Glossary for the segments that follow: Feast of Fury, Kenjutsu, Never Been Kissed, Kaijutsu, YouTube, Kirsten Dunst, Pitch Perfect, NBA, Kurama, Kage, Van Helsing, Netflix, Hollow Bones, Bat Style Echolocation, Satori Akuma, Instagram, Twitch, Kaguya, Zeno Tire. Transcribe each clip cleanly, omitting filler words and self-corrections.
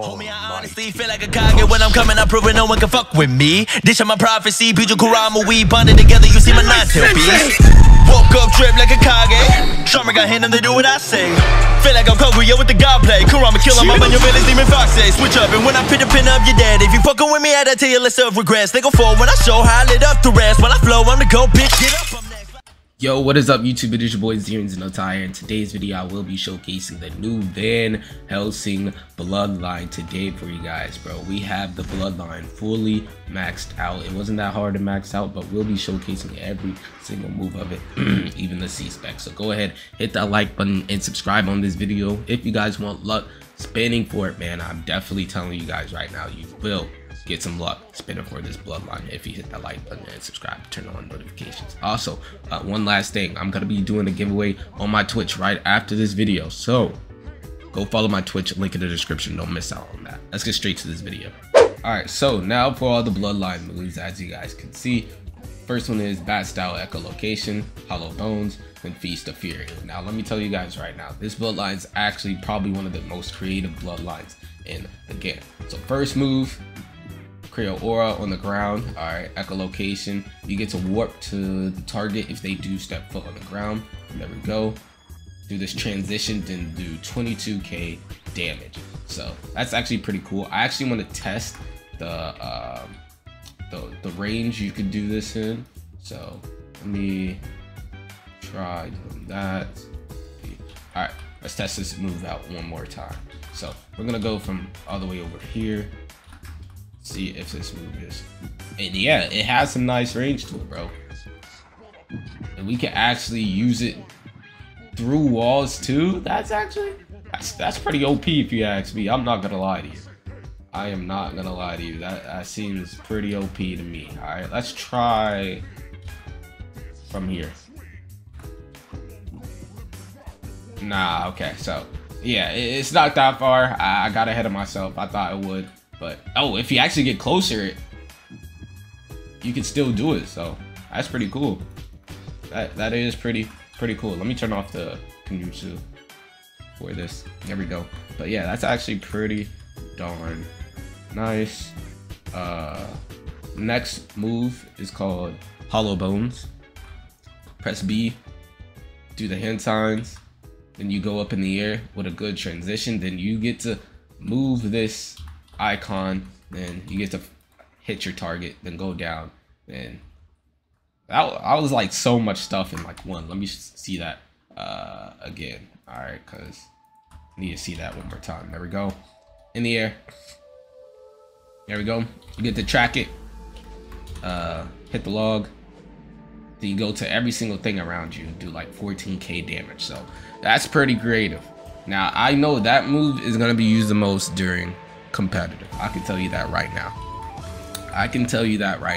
Homie, I honestly feel like a Kage when I'm coming. I'm proving no one can fuck with me. This is my prophecy, Piju Kurama, we bonded together. You see my non-tail beast. Woke up drip like a Kage. Drummer got him to do what I say. Feel like I'm Kaguya with the god play. Kurama kill him up on your village, demon fox say. Switch up, and when I pin up, you're dead. If you fucking with me, I tell you less of regrets. They go forward when I show how I lit up the rest. While I flow, I'm the go, bitch, get up. Yo, what is up YouTube? It is your boy Zeno Tire. In today's video, I will be showcasing the new Van Helsing Bloodline today for you guys, bro. We have the Bloodline fully maxed out. It wasn't that hard to max out, but we'll be showcasing every single move of it, even the C-Spec. So go ahead, hit that like button and subscribe on this video. If you guys want luck spinning for it, man, I'm definitely telling you guys right now, you will get some luck spinning for this Bloodline if you hit that like button and subscribe, turn on notifications. Also, one last thing, I'm gonna be doing a giveaway on my Twitch right after this video, so go follow my Twitch, link in the description, don't miss out on that. Let's get straight to this video. All right, so now for all the Bloodline moves, as you guys can see, first one is Bat Style Echolocation, Hollow Bones, and Feast of Fury. Now let me tell you guys right now, this Bloodline is actually probably one of the most creative Bloodlines in the game. So first move, create an aura on the ground. All right, echolocation. You get to warp to the target if they do step foot on the ground. And there we go. Do this transition, then do 22k damage. So that's actually pretty cool. I actually want to test the range you could do this in. So let me try doing that. All right, let's test this move out one more time. So we're gonna go from all the way over here. See if this move is, and yeah, it has some nice range to it, bro, and we can actually use it through walls too. That's pretty OP if you ask me. I'm not gonna lie to you, I am not gonna lie to you, that seems pretty OP to me. All right, let's try from here. Nah, okay, so yeah, it's not that far. I got ahead of myself, I thought it would. But, oh, if you actually get closer, you can still do it. So, that's pretty cool. That is pretty cool. Let me turn off the Kenjutsu for this. There we go. But, yeah, that's actually pretty darn nice. Next move is called Hollow Bones. Press B. Do the hand signs. Then you go up in the air with a good transition. Then you get to move this icon, then you get to hit your target, then go down. And I was like so much stuff in like one. Let me see that again. All right, because I need to see that one more time. There we go, in the air. There we go, you get to track it, hit the log, then you go to every single thing around you, do like 14k damage. So that's pretty creative. Now I know that move is going to be used the most during competitive. I can tell you that right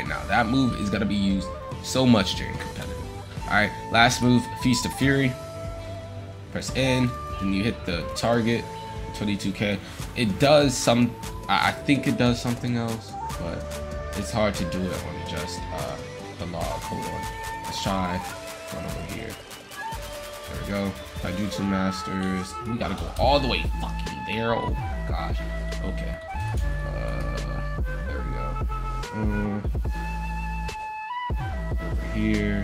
now. That move is gonna be used so much during competitive. All right, last move, Feast of Fury. Press N, then you hit the target, 22k. It does some, I think it does something else, but it's hard to do it on just the log. Hold on, let's try one over here. There we go. Kaijutsu Masters. We gotta go all the way fucking there. Oh my gosh. Okay. There we go. Over here.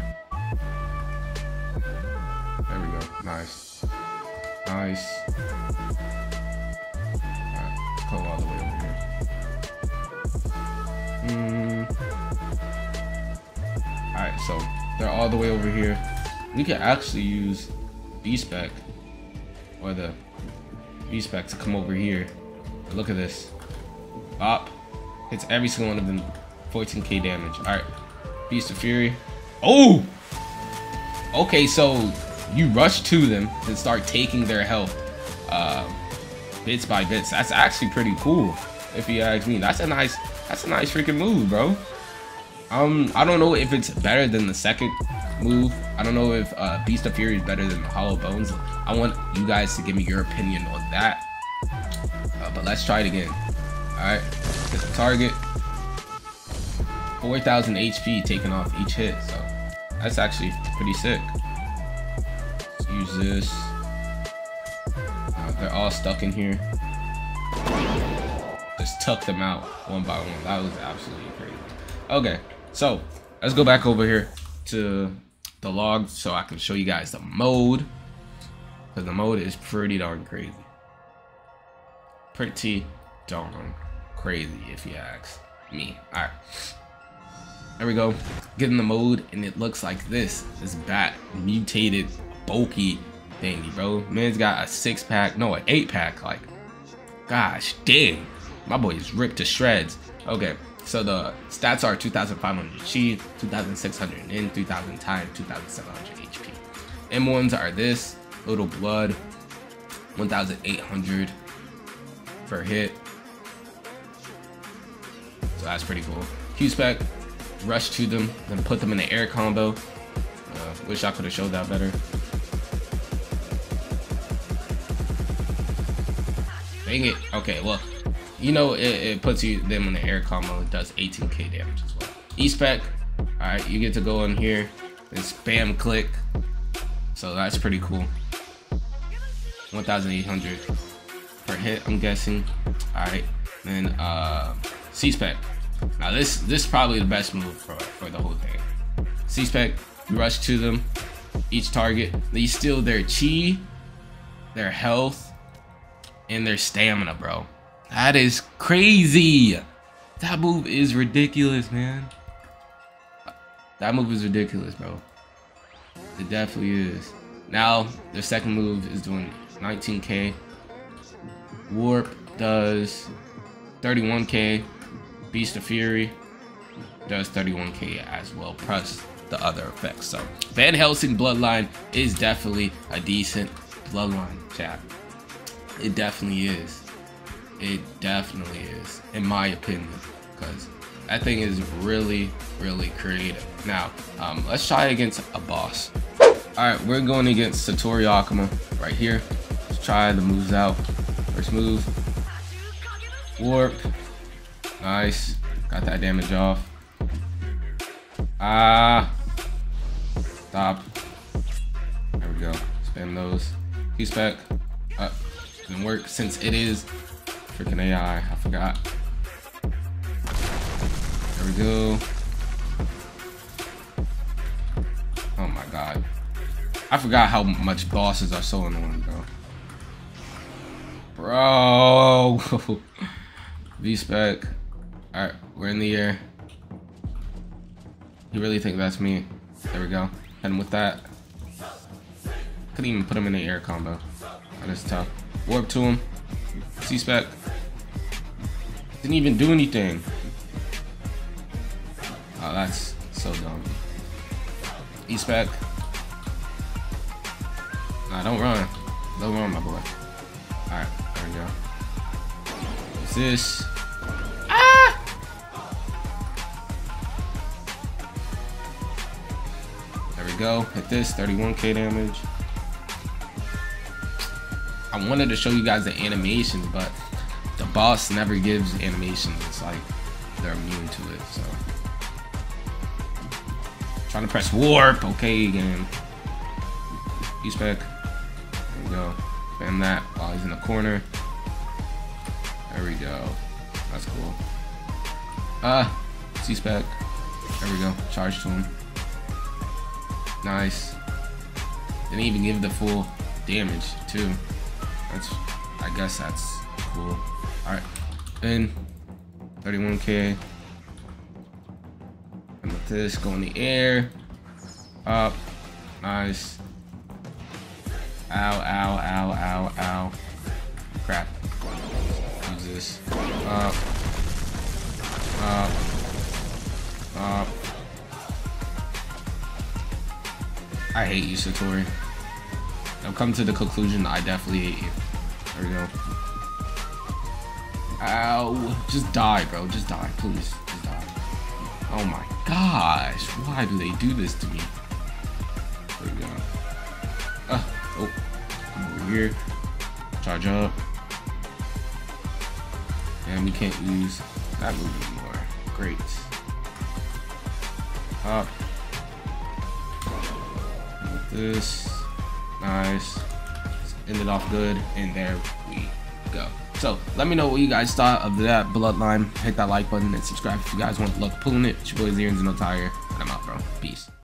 There we go. Nice. Nice. Alright, go all the way over here. Alright, so they're all the way over here. We can actually use B-Spec or the B-Spec to come over here. Look at this. Bop. Hits every single one of them. 14k damage. Alright. Beast of Fury. Oh! Okay, so you rush to them and start taking their health bits by bits. That's actually pretty cool, if you ask me. That's a nice freaking move, bro. I don't know if it's better than the second move. I don't know if Beast of Fury is better than Hollow Bones. I want you guys to give me your opinion on that. But let's try it again. Alright, hit the target. 4,000 HP taken off each hit, so that's actually pretty sick. Let's use this. They're all stuck in here. just tuck them out one by one. That was absolutely crazy. Okay, so let's go back over here to the log so I can show you guys the mode, because the mode is pretty darn crazy. Pretty darn crazy if you ask me. All right, there we go. Get in the mode and it looks like this. This bat mutated bulky thingy, bro. Man's got a 6-pack, no, an 8-pack. Like, gosh dang, my boy is ripped to shreds. Okay, so the stats are 2,500 chi, 2,600 in, 3,000 time, 2,700 HP. M1s are this, little blood, 1,800 per hit. So that's pretty cool. Q-Spec, rush to them, then put them in the air combo. Wish I could have showed that better. Dang it. Okay, well, you know, it puts you them in the air combo. It does 18k damage as well. E-Spec, all right, you get to go in here and spam click. So that's pretty cool. 1,800 per hit, I'm guessing. All right, then C-Spec. Now this is probably the best move for the whole thing. C-Spec, rush to them, each target. They steal their chi, their health, and their stamina, bro. That is crazy. That move is ridiculous, man. That move is ridiculous, bro. It definitely is. Now, their second move is doing 19k. Warp does 31k. Feast of Fury does 31k as well, plus the other effects. So Van Helsing Bloodline is definitely a decent bloodline, chat. It definitely is. It definitely is, in my opinion, because that thing is really, really creative. Now, let's try against a boss. All right, we're going against Satori Akuma right here. Let's try the moves out. First move, warp. Nice, got that damage off. Stop. There we go. Spam those. Q-Spec. Didn't work since it is freaking AI. I forgot. There we go. Oh my god. I forgot how much bosses are so annoying, bro. Bro. V-Spec. Alright, we're in the air. You really think that's me? There we go. And with that, couldn't even put him in the air combo. That is tough. Warp to him. C-Spec. Didn't even do anything. Oh, that's so dumb. E-Spec. Nah, don't run. Don't run, my boy. Alright, there we go. What's this? Go hit this 31k damage. I wanted to show you guys the animations, but the boss never gives animations. It's like they're immune to it. So trying to press warp. Okay, again. E-Spec. There we go. Spam that while he's in the corner. There we go. That's cool. C-Spec. There we go. Charge to him. Nice. Didn't even give the full damage too. That's, I guess that's cool. All right, then 31k. And with this, go in the air. Up. Nice. Ow, ow, ow, ow, ow. Crap. Use this. Up. Up. Up. I hate you, Satori. I've come to the conclusion I definitely hate you. There we go. Ow. Just die, bro. Just die. Please. Just die. Oh my gosh. Why do they do this to me? There we go. Oh. Come over here. Charge up. And we can't use that move anymore. Great. Up. This, nice, ended off good, and there we go. So let me know what you guys thought of that bloodline. Hit that like button and subscribe if you guys want to look pulling it. It's your boy Zeno Tire, and I'm out, bro. Peace.